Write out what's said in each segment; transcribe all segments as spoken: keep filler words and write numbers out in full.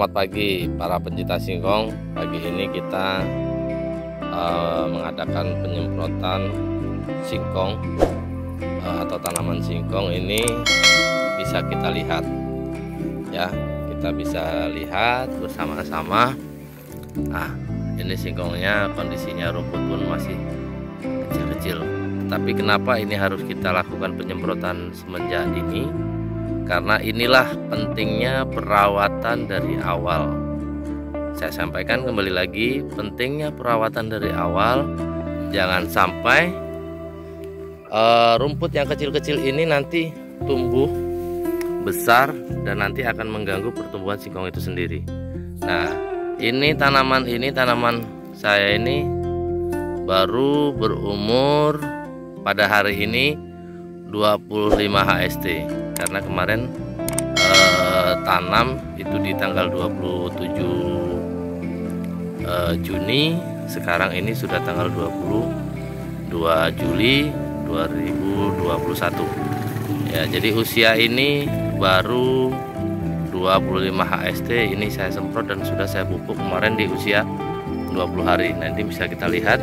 Selamat pagi para pencinta singkong. Pagi ini kita uh, mengadakan penyemprotan singkong uh, atau tanaman singkong. Ini bisa kita lihat ya, kita bisa lihat bersama-sama. Nah, ini singkongnya kondisinya rumput pun masih kecil-kecil. Tapi kenapa ini harus kita lakukan penyemprotan semenjak ini? Karena inilah pentingnya perawatan dari awal. Saya sampaikan kembali lagi, pentingnya perawatan dari awal. Jangan sampai uh, rumput yang kecil-kecil ini nanti tumbuh besar dan nanti akan mengganggu pertumbuhan singkong itu sendiri. Nah, ini tanaman ini tanaman saya ini baru berumur pada hari ini dua puluh lima H S T. Karena kemarin eh, tanam itu di tanggal dua puluh tujuh eh, Juni, sekarang ini sudah tanggal dua puluh dua Juli dua ribu dua puluh satu. Ya, jadi usia ini baru dua puluh lima H S T. Ini saya semprot dan sudah saya pupuk kemarin di usia dua puluh hari. Nanti bisa kita lihat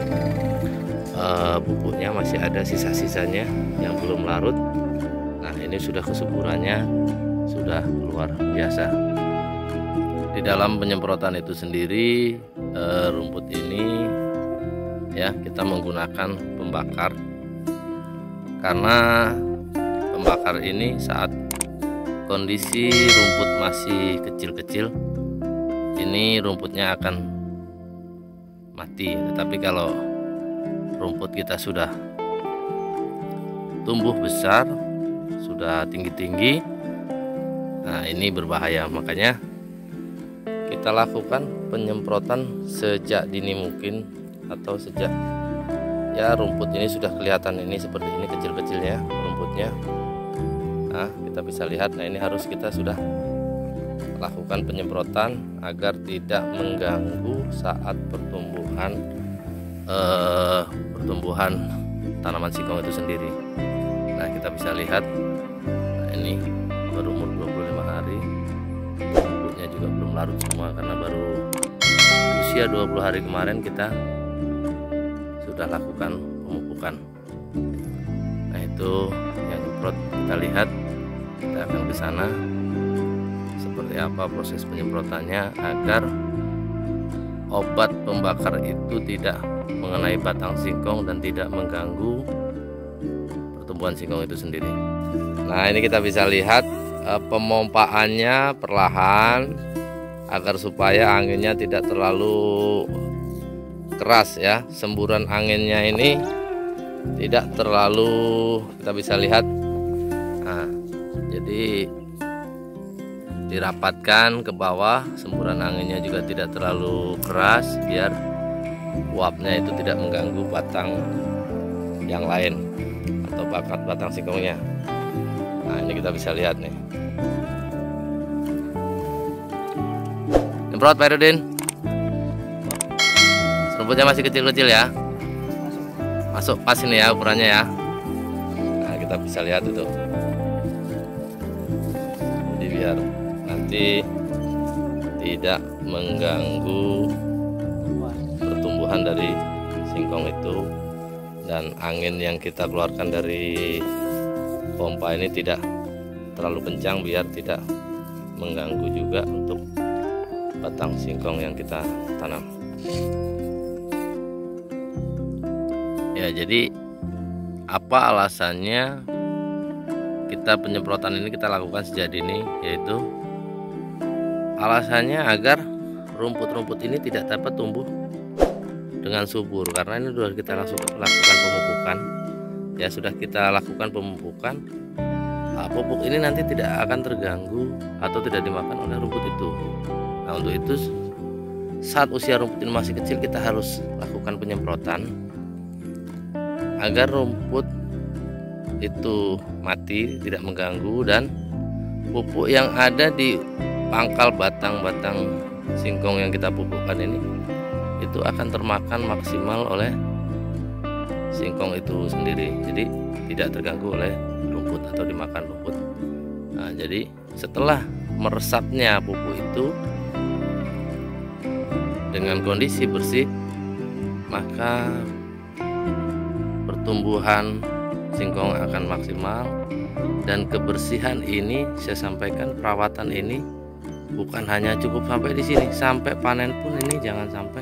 eh, pupuknya masih ada sisa-sisanya yang belum larut. Nah, ini sudah kesuburannya sudah luar biasa. Di dalam penyemprotan itu sendiri e, rumput ini ya kita menggunakan pembakar, karena pembakar ini saat kondisi rumput masih kecil-kecil ini rumputnya akan mati. Tetapi kalau rumput kita sudah tumbuh besar, sudah tinggi-tinggi, nah ini berbahaya. Makanya kita lakukan penyemprotan sejak dini mungkin, atau sejak ya rumput ini sudah kelihatan ini seperti ini kecil-kecilnya rumputnya. Nah, kita bisa lihat, nah ini harus kita sudah lakukan penyemprotan agar tidak mengganggu saat pertumbuhan eh, pertumbuhan tanaman singkong itu sendiri. Nah, kita bisa lihat, nah ini berumur dua puluh lima hari, rumputnya juga belum larut semua karena baru usia dua puluh hari kemarin kita sudah lakukan pemupukan. Nah, itu yang nyemprot, kita lihat, kita akan ke sana seperti apa proses penyemprotannya agar obat pembakar itu tidak mengenai batang singkong dan tidak mengganggu pertumbuhan singkong itu sendiri. Nah, ini kita bisa lihat e, pemompaannya perlahan agar supaya anginnya tidak terlalu keras ya. Semburan anginnya ini tidak terlalu, kita bisa lihat. Nah, jadi dirapatkan ke bawah, semburan anginnya juga tidak terlalu keras biar uapnya itu tidak mengganggu batang yang lain atau bakat batang singkongnya. Nah, ini kita bisa lihat nih. Nyemprot Pak Irudin. Rumputnya masih kecil-kecil ya. Masuk pas ini ya ukurannya ya. Nah, kita bisa lihat itu. Jadi biar nanti tidak mengganggu pertumbuhan dari singkong itu. Dan angin yang kita keluarkan dari pompa ini tidak terlalu kencang biar tidak mengganggu juga untuk batang singkong yang kita tanam. Ya, jadi apa alasannya kita penyemprotan ini kita lakukan sejak dini, yaitu alasannya agar rumput-rumput ini tidak dapat tumbuh dengan subur, karena ini sudah kita langsung lakukan pemupukan ya, sudah kita lakukan pemupukan. Nah, pupuk ini nanti tidak akan terganggu atau tidak dimakan oleh rumput itu. Nah, untuk itu saat usia rumput ini masih kecil kita harus lakukan penyemprotan agar rumput itu mati, tidak mengganggu, dan pupuk yang ada di pangkal batang-batang singkong yang kita pupukkan ini itu akan termakan maksimal oleh singkong itu sendiri, jadi tidak terganggu oleh rumput atau dimakan rumput. Nah, jadi setelah meresapnya pupuk itu dengan kondisi bersih, maka pertumbuhan singkong akan maksimal. Dan kebersihan ini, saya sampaikan, perawatan ini bukan hanya cukup sampai di sini, sampai panen pun ini jangan sampai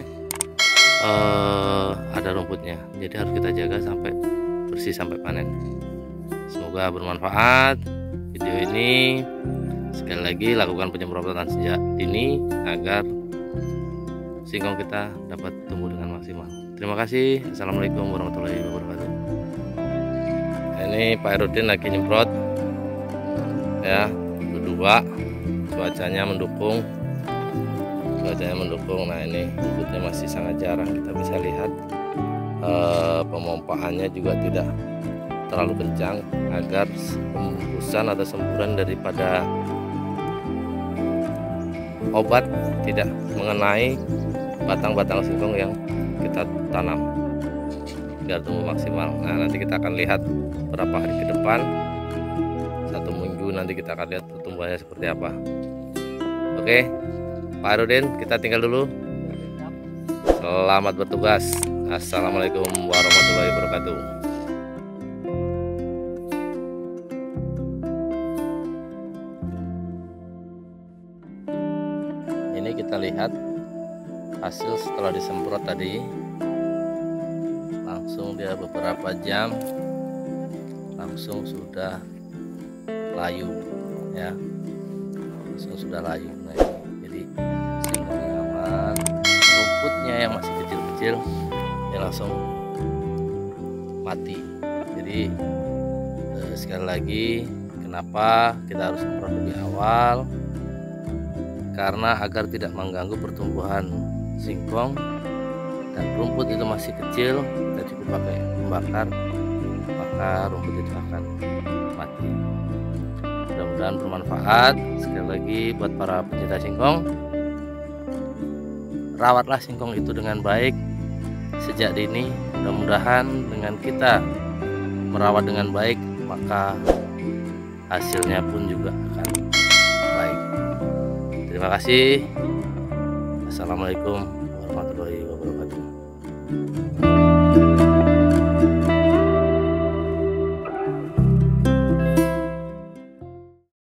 uh, ada rumputnya. Jadi harus kita jaga sampai bersih sampai panen. Semoga bermanfaat video ini. Sekali lagi, lakukan penyemprotan sejak dini agar singkong kita dapat tumbuh dengan maksimal. Terima kasih. Assalamualaikum warahmatullahi wabarakatuh. Ini Pak Herudin lagi nyemprot ya, berdua. Cuacanya mendukung, cuacanya mendukung. Nah, ini rumputnya masih sangat jarang kita bisa lihat. E, pemompaannya juga tidak terlalu kencang agar pembusukan atau semburan daripada obat tidak mengenai batang-batang singkong yang kita tanam biar tumbuh maksimal. Nah, nanti kita akan lihat berapa hari ke depan, satu minggu nanti kita akan lihat pertumbuhannya seperti apa. Oke Pak Herudin, kita tinggal dulu. Selamat bertugas. Assalamualaikum warahmatullahi wabarakatuh. Kita lihat hasil setelah disemprot tadi, langsung dia beberapa jam langsung sudah layu ya, langsung sudah layu. Nah, ini jadi singkongnya aman, rumputnya yang masih kecil-kecil ya langsung mati. Jadi eh, sekali lagi, kenapa kita harus semprot lebih awal? Karena agar tidak mengganggu pertumbuhan singkong dan rumput itu masih kecil, kita cukup pakai pembakar, maka rumput itu akan mati. Mudah-mudahan bermanfaat. Sekali lagi buat para pecinta singkong, rawatlah singkong itu dengan baik sejak dini. Mudah-mudahan dengan kita merawat dengan baik, maka hasilnya pun juga akan baik. Terima kasih. Assalamualaikum warahmatullahi wabarakatuh.